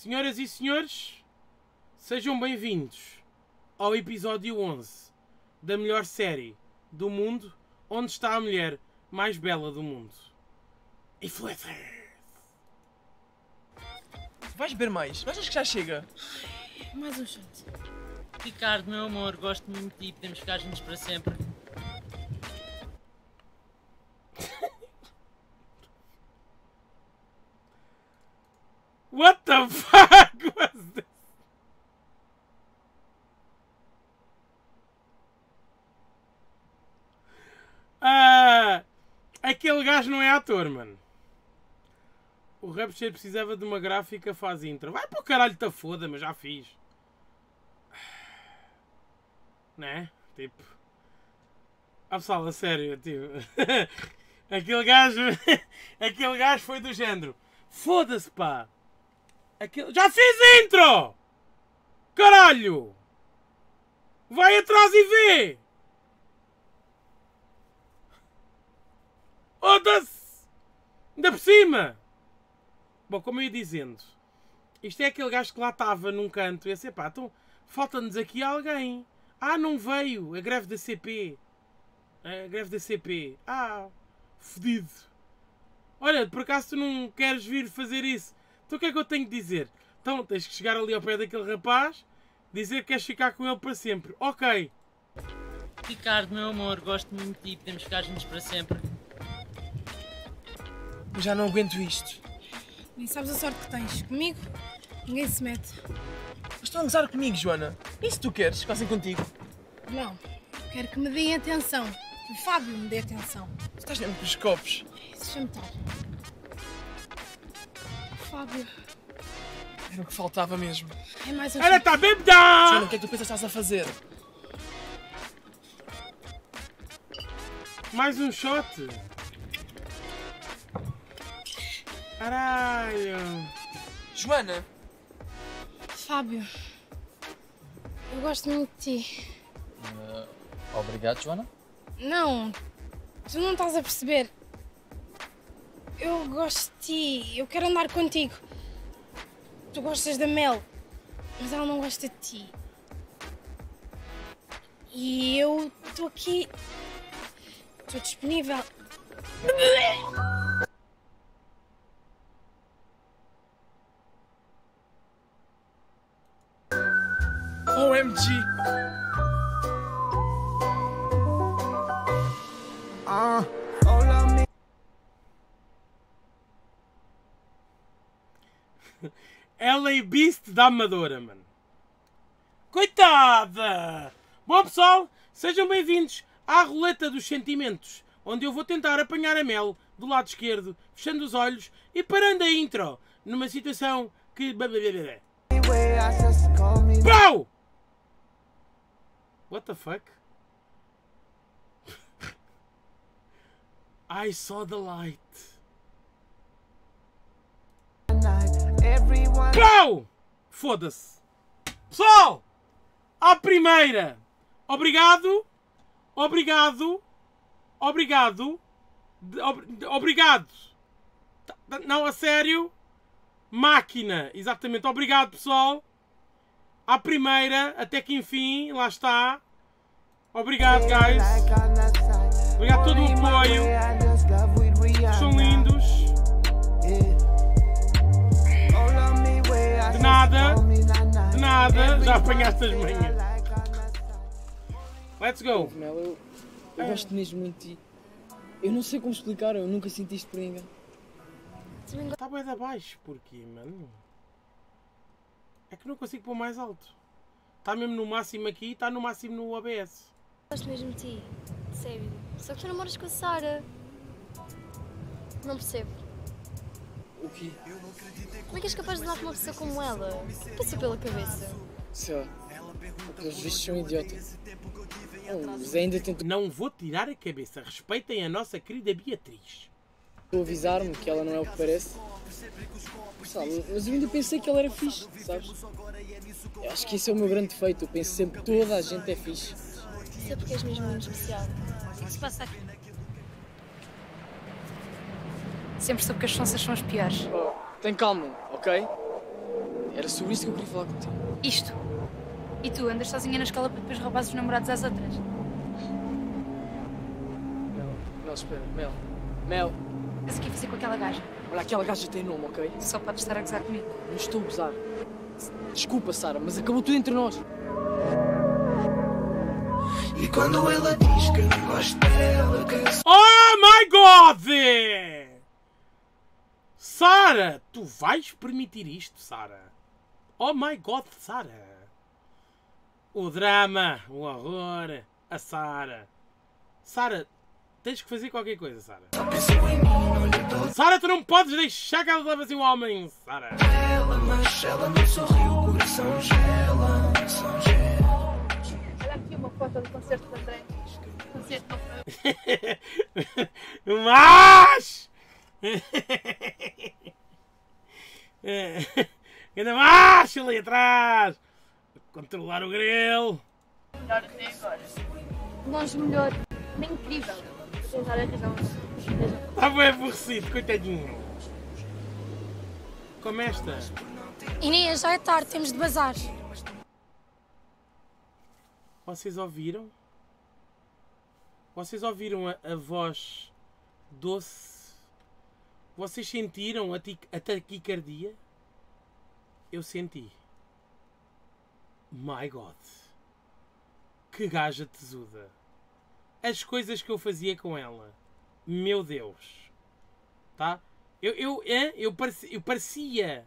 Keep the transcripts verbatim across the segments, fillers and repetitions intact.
Senhoras e senhores, sejam bem-vindos ao episódio onze da melhor série do mundo, onde está a mulher mais bela do mundo. Influencers! Vais beber mais? Mas acho que já chega. Ai, mais um shot. Ricardo, meu amor, gosto muito de ti, podemos ficar juntos para sempre. What the fuck was this? Ah, aquele gajo não é ator, mano. O Rapture precisava de uma gráfica, faz intro. Vai para o caralho, tá foda, mas já fiz. Né? Tipo... Ah, pessoal, a sério, tipo... aquele gajo... aquele gajo foi do género. Foda-se, pá! Aquilo... Já fiz intro! Caralho! Vai atrás e vê! Foda-se! Ainda por cima! Bom, como eu ia dizendo, isto é aquele gajo que lá estava num canto e assim, pá, então falta-nos aqui alguém. Ah, não veio! A greve da C P. A greve da C P. Ah, fodido. Olha, por acaso tu não queres vir fazer isso? Então o que é que eu tenho de dizer? Então tens que chegar ali ao pé daquele rapaz, dizer que queres ficar com ele para sempre. Ok. Ricardo, meu amor, gosto muito de ti, podemos ficar juntos para sempre. Eu já não aguento isto. Nem sabes a sorte que tens. Comigo, ninguém se mete. Mas estão a gozar comigo, Joana. E se tu queres? Ficassem contigo. Não. Quero que me deem atenção. Que o Fábio me dê atenção. Tu estás dentro dos copos. Deixa-me estar. Fábio. Era o que faltava mesmo. É mais um... Ela está bêbada! Joana, o que é que tu pensas que estás a fazer? Mais um shot? Caralho! Joana! Fábio, eu gosto muito de ti. Uh, obrigado, Joana. Não, tu não estás a perceber. Eu gosto de ti, eu quero andar contigo. Tu gostas da Mel, mas ela não gosta de ti. E eu estou aqui, estou disponível. O M G! Ela e Beast da Amadora, mano. Coitada! Bom, pessoal, sejam bem-vindos à Roleta dos Sentimentos, onde eu vou tentar apanhar a Mel do lado esquerdo, fechando os olhos e parando a intro, numa situação que... Pau! What the fuck? I saw the light. Pau! Foda-se. Pessoal! À primeira! Obrigado! Obrigado! Obrigado! Ob obrigado! Não, a sério? Máquina! Exatamente. Obrigado, pessoal! À primeira, até que enfim, lá está. Obrigado, guys. Obrigado a todo o apoio. São lindos. De nada. De nada. Já apanhaste as manhas. Let's go. Eu, eu gosto mesmo muito de ti. Eu não sei como explicar, eu nunca senti isto por ninguém. Está bem de abaixo, porquê, mano? É que não consigo pôr mais alto. Está mesmo no máximo aqui, está no máximo no O B S. Gosto mesmo de ti, sério. Só que tu namoras com a Sara. Não percebo. O quê? Como é que és capaz de dar com uma pessoa como ela? O que passa pela cabeça? Sei lá. Aqueles vistos são idiotas. Oh, ainda tento... Não vou tirar a cabeça. Respeitem a nossa querida Beatriz. Vou avisar-me que ela não é o que parece. Sabe, mas eu ainda pensei que ela era fixe, sabes? Eu acho que esse é o meu grande defeito, eu penso sempre que toda a gente é fixe. Sei porque és mesmo muito especial. O que se passa aqui? Sempre soube que as sonças são as piores. Oh, tem calma, ok? Era sobre isso que eu queria falar contigo. Isto. E tu andas sozinha na escola para depois roubar os namorados às outras? Mel, Mel, espera. Mel. Mel. Mas o que é fazer com aquela gaja? Olha, aquela gaja tem nome, ok? Só podes estar a gozar comigo. Não estou a gozar. Desculpa, Sara, mas acabou tudo entre nós. E quando ela diz que não gosta dela, que... Oh my God! Sara, tu vais permitir isto, Sara? Oh my God, Sara! O drama, o horror, a Sara. Sara, tens que fazer qualquer coisa, Sara. Sara, tu não podes deixar que ela leve assim o homem, Sara. Ela, mas ela me sorriu, o coração gela, coração gela. Uma foto do concerto de André. Concerto não. Mas! Ainda mais ali atrás! Controlar o grelo! Melhor até agora. Longe melhor. Bem incrível. Sem dar a razão. Está bem aborrecido, coitadinho. Como esta. Inês, já é tarde, temos de bazar. Vocês ouviram? Vocês ouviram a, a voz doce? Vocês sentiram a, tic, a taquicardia? Eu senti. My God. Que gaja tesuda. As coisas que eu fazia com ela. Meu Deus. Tá? Eu, eu, eu, eu, parecia, eu parecia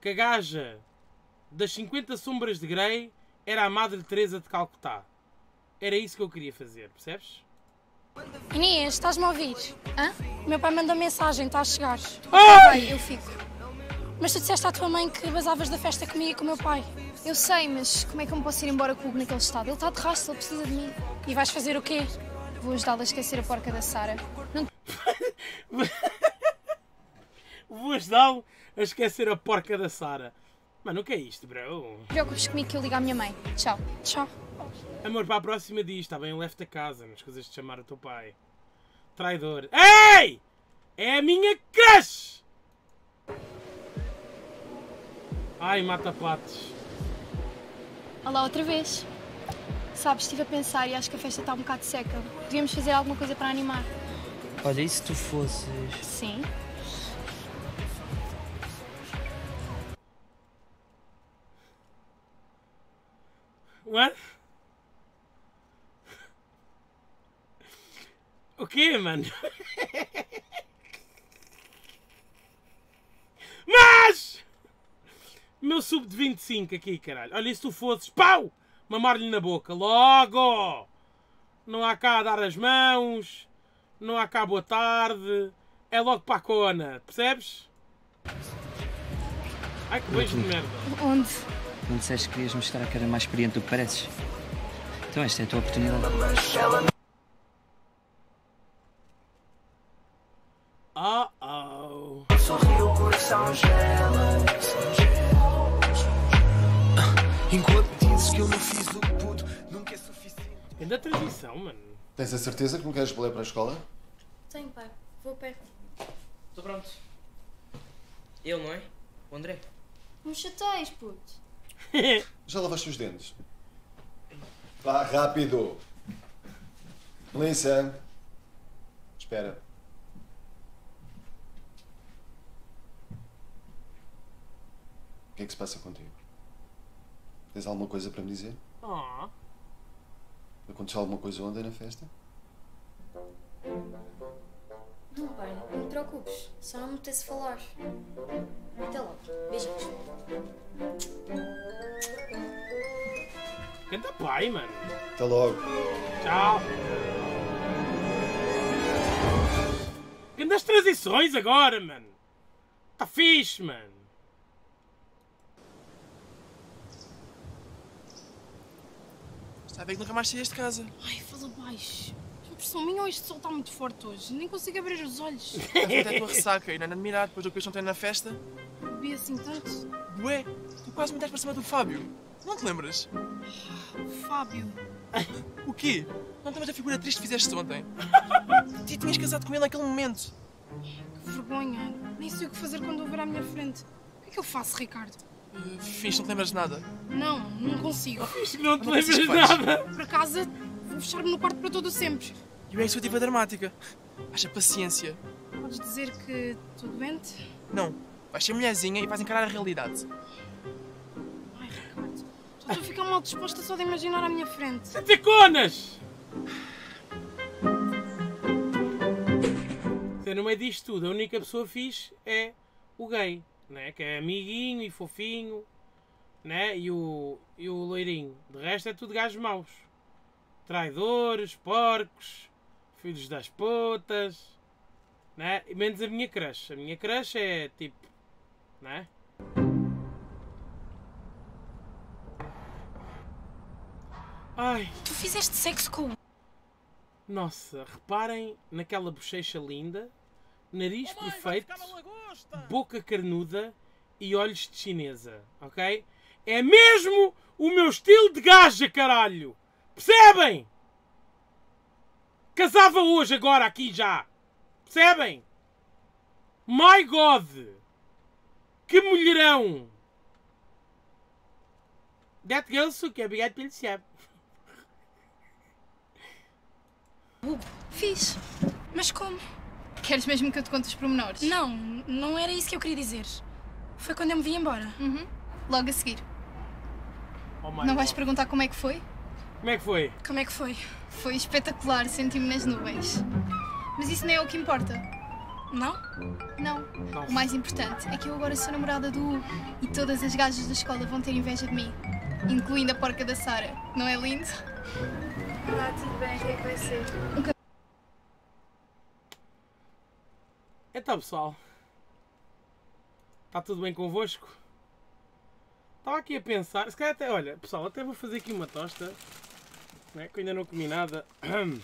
que a gaja das cinquenta sombras de Grey era a Madre Teresa de Calcutá. Era isso que eu queria fazer, percebes? Inês, estás-me a ouvir? Hã? O meu pai mandou mensagem, está a chegar. Ah! Eu fico. Mas tu disseste à tua mãe que basavas da festa comigo e com o meu pai. Eu sei, mas como é que eu me posso ir embora com o Hugo naquele estado? Ele está de rastro, ele precisa de mim. E vais fazer o quê? Vou ajudá-la a esquecer a porca da Sara. Não... Vou ajudá-lo a esquecer a porca da Sara. Mano, o que é isto, bro? Não te preocupes comigo que eu ligo à minha mãe. Tchau. Tchau. Amor, para a próxima diz, está bem, eu levo-te a casa, mas coisas de chamar o teu pai. Traidor. Ei! É a minha crush! Ai, mata-patos. Olá, outra vez. Sabes, estive a pensar e acho que a festa está um bocado seca. Devíamos fazer alguma coisa para animar. Olha, e se tu fosses... Sim. What? O quê, mano? Mas! Meu sub de vinte e cinco aqui, caralho. Olha, e se tu fosses, pau! Mamar-lhe na boca, logo! Não há cá a dar as mãos, não há cá boa tarde, é logo para a cona, percebes? Ai, que beijo de merda. Onde? Não disseste que querias mostrar que era mais experiente do que pareces. Então esta é a tua oportunidade. Oh oh. Enquanto dizes que eu não fiz o puto, nunca é suficiente. É da tradição, mano. Tens a certeza que não queres boleia para a escola? Tenho, pai. Vou a pé. Estou pronto. Ele, não é? O André? Não me chateias, puto. Já lavaste os dentes? Vá, rápido! Melissa! Espera. O que é que se passa contigo? Tens alguma coisa para me dizer? Oh. Aconteceu alguma coisa ontem na festa? Não, pai, não te preocupes. Só não me apetece falar. Até logo. Beijinhos. Canta pai, mano. Até logo. Tchau. Canta as transições agora, mano. Tá fixe, mano. Está bem que nunca mais saias de casa. Ai, fala baixo. Impressão minha ou este sol está muito forte hoje? Nem consigo abrir os olhos. Até a tua ressaca, e não é admirado, depois do que eles não têm na festa. Bebi assim tanto? Bué, tu quase me deste para cima do Fábio. Não te lembras? Fábio. O quê? Não estavas a figura triste que fizeste ontem? Ti tinhas casado com ele naquele momento. Que vergonha. Nem sei o que fazer quando o ver à minha frente. O que é que eu faço, Ricardo? Fiz, não te lembras de nada? Não, não consigo. Fiz, não te lembras de nada? Por acaso, vou fechar-me no quarto para todo sempre. E eu é a sua diva dramática. Haja paciência. Podes dizer que estou doente? Não. Vais ser mulherzinha e vais encarar a realidade. Ai, Ricardo. Já estou a ficar mal disposta só de imaginar à minha frente. Sete conas! No meio disto tudo, a única pessoa fixe é o gay, né? Que é amiguinho e fofinho, né? E o, e o loirinho. De resto é tudo gajos maus. Traidores, porcos, filhos das putas, né? E menos a minha crush. A minha crush é tipo, né? Ai. Tu fizeste sexo com... Nossa, reparem naquela bochecha linda, nariz oh, perfeito, boca carnuda e olhos de chinesa, ok? É mesmo o meu estilo de gaja, caralho! Percebem? Casava hoje, agora, aqui já! Percebem? My God! Que mulherão! That girl suca, obrigado pelo chave. Uh, fiz. Mas como? Queres mesmo que eu te conte os pormenores? Não, não era isso que eu queria dizer. Foi quando eu me vim embora. Uhum. Logo a seguir. Oh, não vais God. Perguntar como é que foi? Como é que foi? Como é que foi? Foi espetacular, senti-me nas nuvens. Mas isso não é o que importa. Não? Não. Nossa. O mais importante é que eu agora sou namorada do U e todas as gajas da escola vão ter inveja de mim. Incluindo a porca da Sara. Não é lindo? Olá, tudo bem? O que é que vai ser? Então pessoal, está tudo bem convosco? Estava aqui a pensar, se calhar até, olha pessoal, até vou fazer aqui uma tosta, né, que eu ainda não comi nada. Vou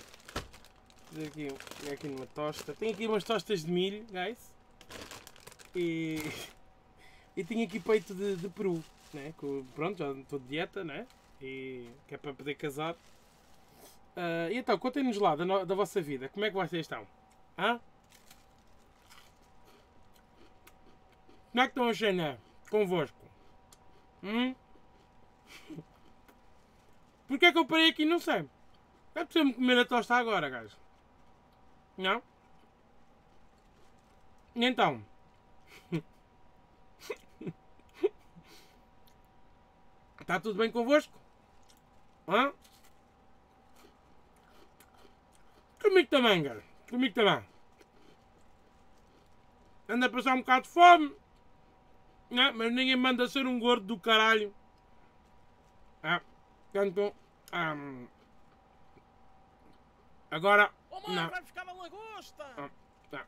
fazer aqui, aqui numa tosta, tenho aqui umas tostas de milho, guys, e, e tenho aqui peito de, de peru, né, que, pronto, já estou de dieta, né, e que é para poder casar. Uh, e então, contem-nos lá da, no, da vossa vida, como é que vocês estão? Hã? Como é que estão a cena convosco? Hum? Porquê é que eu parei aqui? Não sei. É preciso-me comer a tosta agora, gajo. Não? E então? Está tudo bem convosco? Hã? Comigo também, cara. Comigo também. Anda a passar um bocado de fome. Não, mas ninguém manda ser um gordo do caralho. Ah, tanto... Um, agora... Oh, mãe, vai ficar uma lagosta. Ah, tá.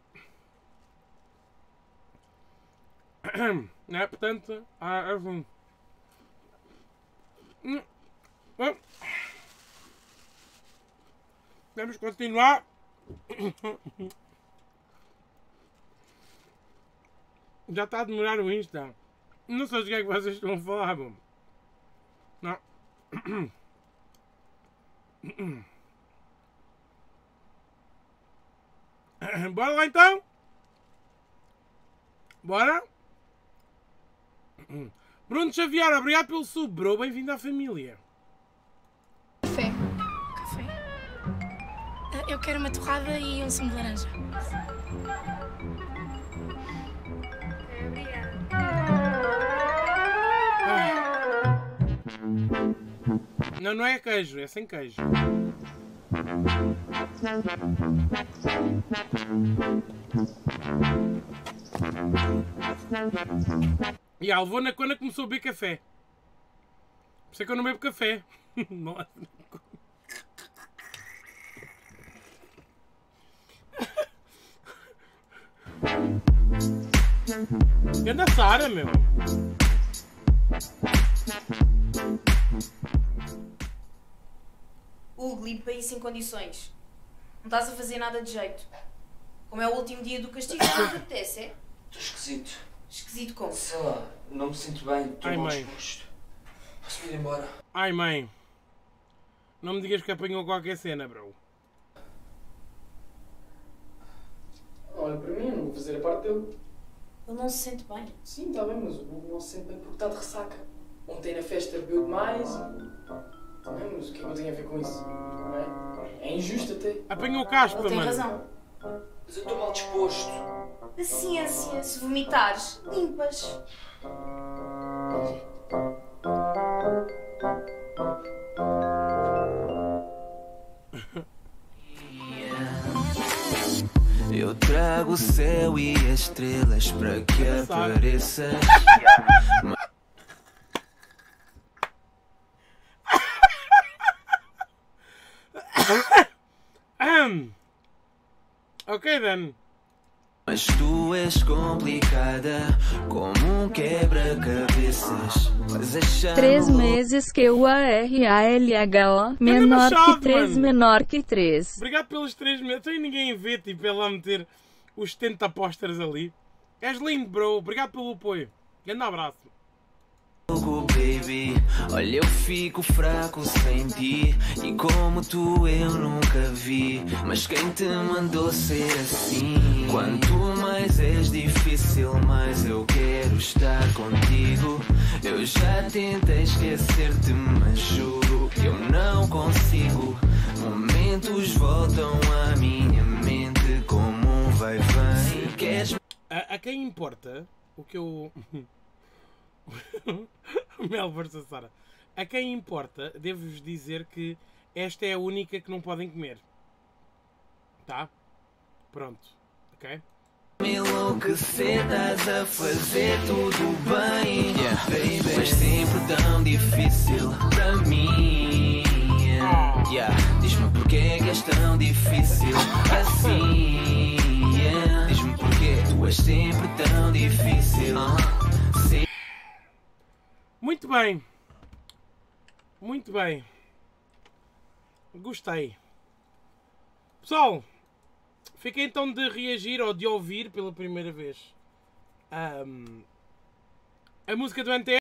Não é, portanto... Ah, é assim. Hum. Hum. Vamos continuar. Já está a demorar o Insta. Não sei do que é que vocês estão a falar, bom. Não. Bora lá então. Bora. Bruno Xavier, obrigado pelo sub, bro. Bem-vindo à família. Eu quero uma torrada e um sumo de laranja. Obrigada. Ah. Não, não é queijo, é sem queijo. E a Alvona quando começou a beber café. Por isso é que eu não bebo café. Que anda Sara, meu. Hugo, limpa isso em condições. Não estás a fazer nada de jeito. Como é o último dia do castigo, não te apetece, é? Estou esquisito. Esquisito como? Sei lá, não me sinto bem. Estou mal disposto. Posso ir embora? Ai, mãe. Não me digas que apanhou qualquer cena, bro. Olha, para mim, não vou fazer a parte dele. Ele não se sente bem. Sim, está bem, mas o Hugo não se sente bem porque está de ressaca. Ontem na festa bebeu demais e... Está bem, mas o que é que eu tenho a ver com isso? Não é? É injusto até. Apanhou o casco, mano. Ele tem razão. Mas eu estou mal disposto. A ciência, se vomitares, limpas. Eu trago o céu e as estrelas para que apareças. Ok, Dan. Mas tu és complicada como um quebra-cabeças. Três meses que o A R A L H O menor que três, menor que três. Obrigado pelos três meses. Então ninguém vê, tipo, ela meter os setenta posters ali. És lindo, bro. Obrigado pelo apoio. Grande abraço. Baby, olha, eu fico fraco sem ti. E como tu eu nunca vi. Mas quem te mandou ser assim? Quanto mais és difícil, mais eu quero estar contigo. Eu já tentei esquecer-te, mas juro que eu não consigo. Momentos voltam à minha mente como um vai vem. Queres... A, a quem importa o que eu... Mel versus Sara. A quem importa, devo-vos dizer que esta é a única que não podem comer. Tá? Pronto. Ok? Me enlouquecer, estás a fazer tudo bem. Yeah, baby. Mas sempre tão difícil para mim. Yeah. Diz-me porque é que és tão difícil assim. Yeah. Diz-me porque tu és sempre tão difícil. Sim. Muito bem, muito bem, gostei. Pessoal, fiquei então de reagir ou de ouvir pela primeira vez um, a música do N T S.